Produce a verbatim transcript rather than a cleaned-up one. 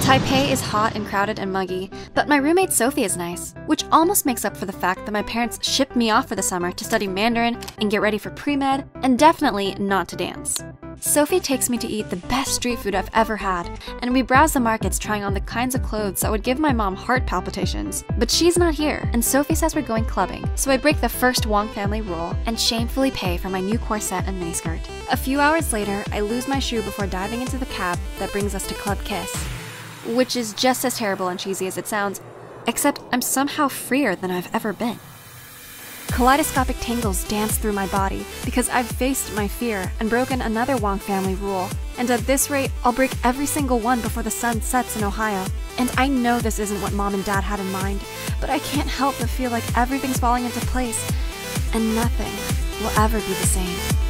Taipei is hot and crowded and muggy, but my roommate Sophie is nice, which almost makes up for the fact that my parents shipped me off for the summer to study Mandarin and get ready for pre-med, and definitely not to dance. Sophie takes me to eat the best street food I've ever had, and we browse the markets trying on the kinds of clothes that would give my mom heart palpitations. But she's not here, and Sophie says we're going clubbing, so I break the first Wong family rule and shamefully pay for my new corset and miniskirt. A few hours later, I lose my shoe before diving into the cab that brings us to Club Kiss, which is just as terrible and cheesy as it sounds, except I'm somehow freer than I've ever been. Kaleidoscopic tangles dance through my body because I've faced my fear and broken another Wong family rule, and at this rate, I'll break every single one before the sun sets in Ohio. And I know this isn't what mom and dad had in mind, but I can't help but feel like everything's falling into place, and nothing will ever be the same.